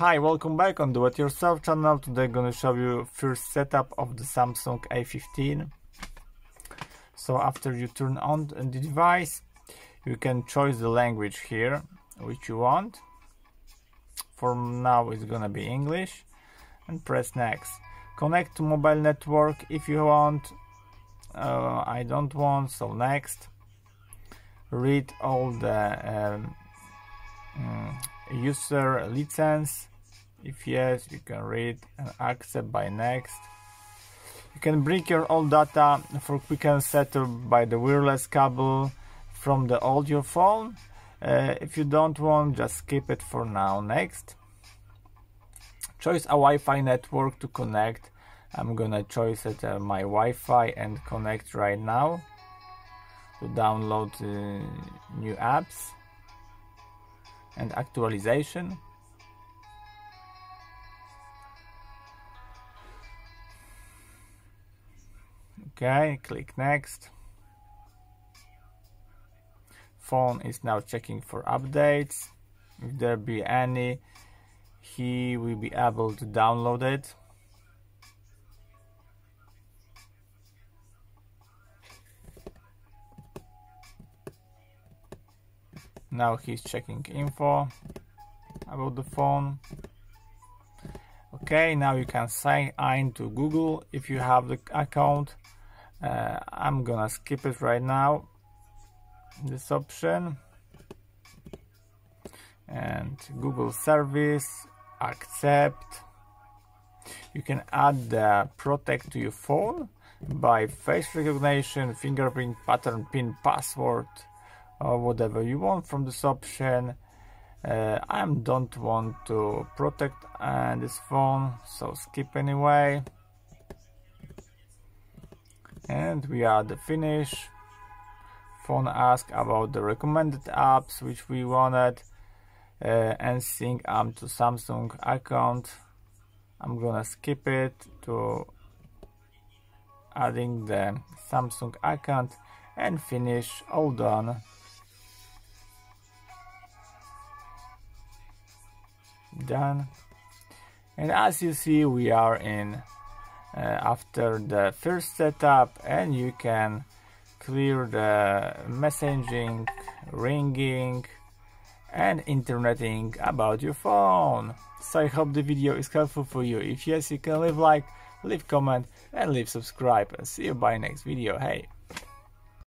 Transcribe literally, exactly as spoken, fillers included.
Hi, welcome back on the Do-It-Yourself channel. Today I'm gonna show you first setup of the Samsung A fifteen. So after you turn on the device, you can choose the language here which you want. For now it's gonna be English, and press next. Connect to mobile network if you want. Uh, I don't want, so next. Read all the um, um, user license. If yes, you can read and accept by next. You can bring your old data for quick and settle by the wireless cable from the old your phone. Uh, if you don't want, just skip it for now. Next. Choose a Wi-Fi network to connect. I'm gonna choose it, uh, my Wi-Fi, and connect right now to download uh, new apps and actualization. Okay, click next. Phone is now checking for updates. If there be any, he will be able to download it. Now he's checking info about the phone. Okay, now you can sign in to Google if you have the account. Uh, I'm gonna skip it right now, this option. And Google service, accept. You can add the protect to your phone by face recognition, fingerprint, pattern, pin, password, or whatever you want from this option. uh, I don't want to protect uh, this phone, so skip anyway, and we are the finish. Phone ask about the recommended apps which we wanted, uh, and sync up to Samsung account. I'm gonna skip it to adding the Samsung account and finish. All done. Done. And as you see, we are in uh, after the first setup, and you can clear the messaging, ringing and interneting about your phone. So I hope the video is helpful for you. If yes, you can leave like, leave comment and leave subscribe. See you by next video. Hey.